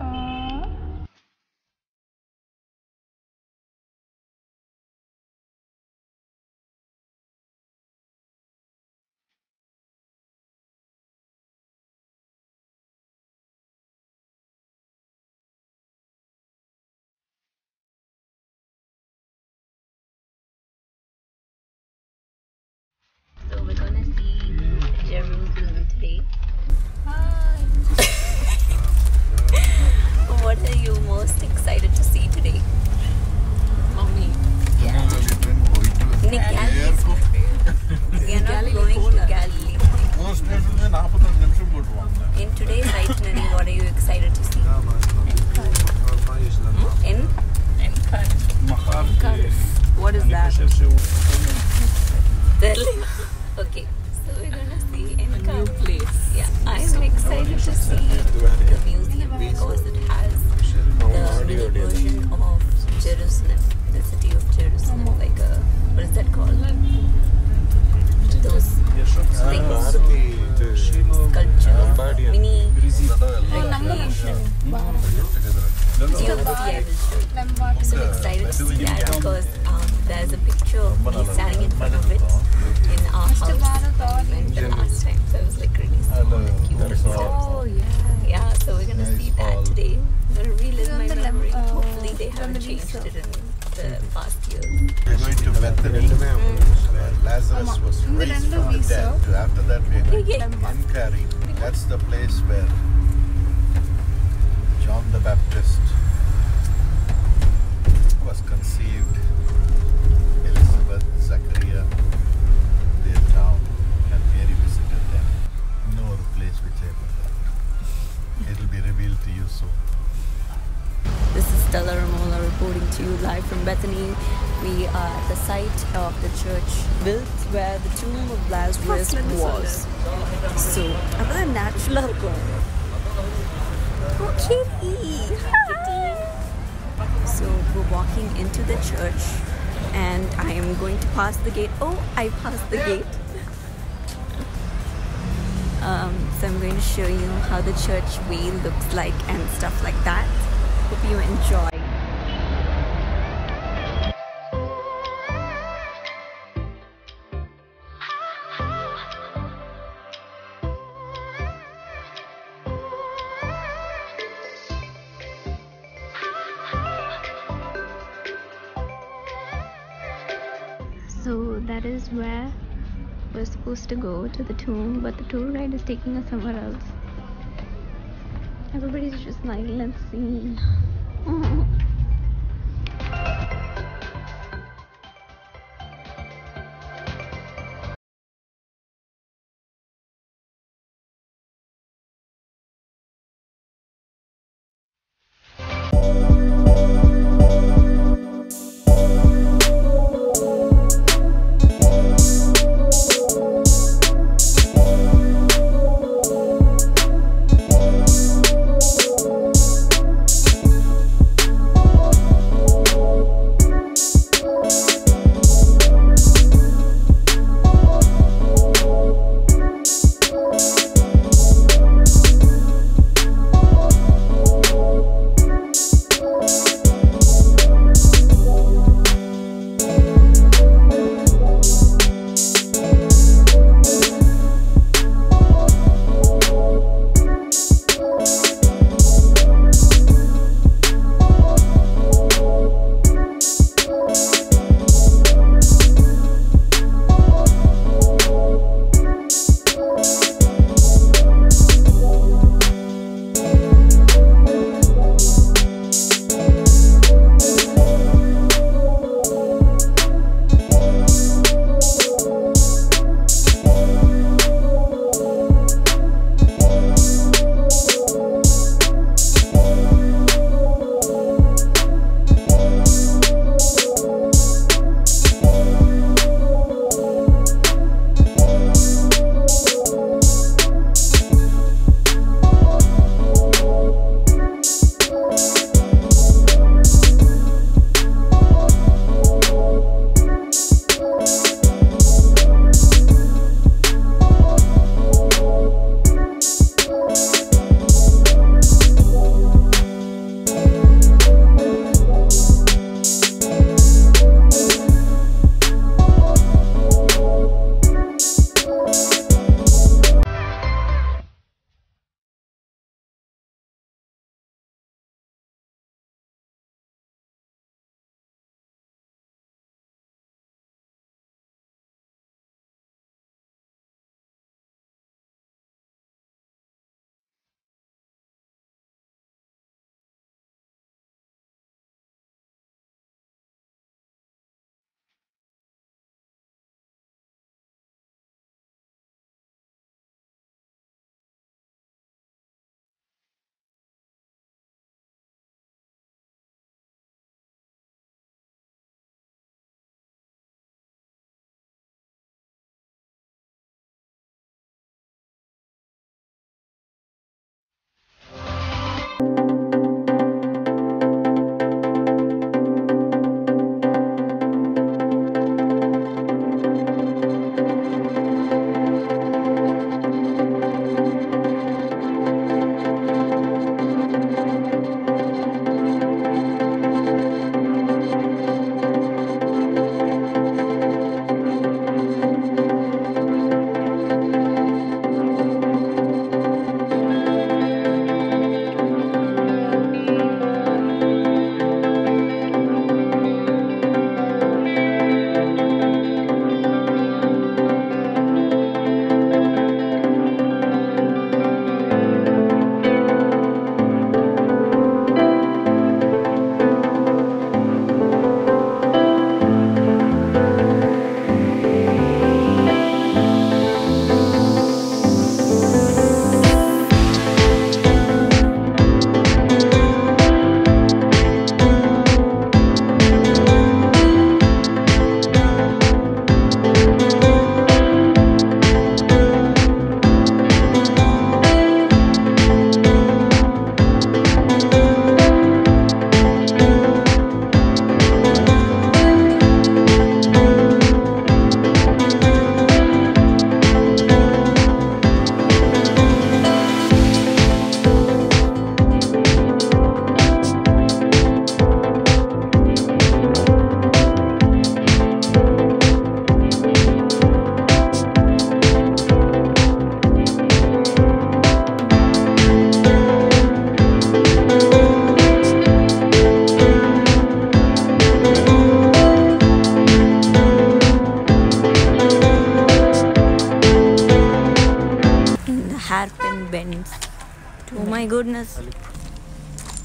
are Lazarus was raised from the dead. After that, we are going to Mankari. That's the place where John the Baptist was conceived. Elizabeth, Zachariah, their town, and Mary visited them. No other place which I forgot. It will be revealed to you soon. This is Stella Ramola reporting to you live from Bethany. We are at the site of the church built where the tomb of Lazarus was. So, another natural girl. Oh, kitty! Hi. So, we're walking into the church and I am going to pass the gate. Oh, I passed the gate. So, I'm going to show you how the church veil looks like and stuff like that. Hope you enjoy. So that is where we're supposed to go, to the tomb, but the tour guide is taking us somewhere else. Everybody's just like, let's see.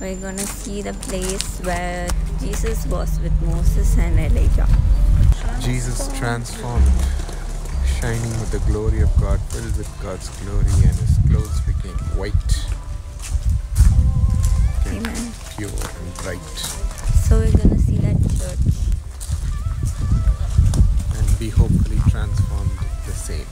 we're gonna see the place where Jesus was with Moses and Elijah. Jesus transformed, shining with the glory of God, filled with God's glory, and his clothes became white, Amen. Pure and bright. So we're gonna see that church and be hopefully transformed the same.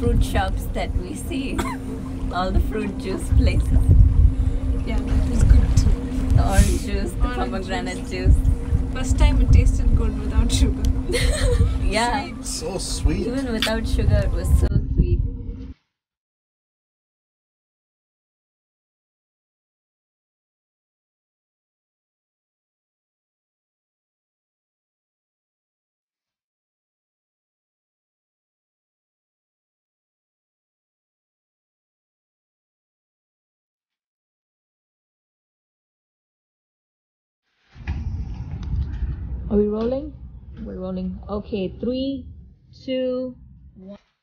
Fruit shops that we see, all the fruit juice places. Yeah, that was good too. The orange juice, the pomegranate juice. First time it tasted good without sugar. Yeah. Sweet. So sweet. Even without sugar, it was so sweet. Are we rolling? We're rolling. Okay, 3, 2, 1.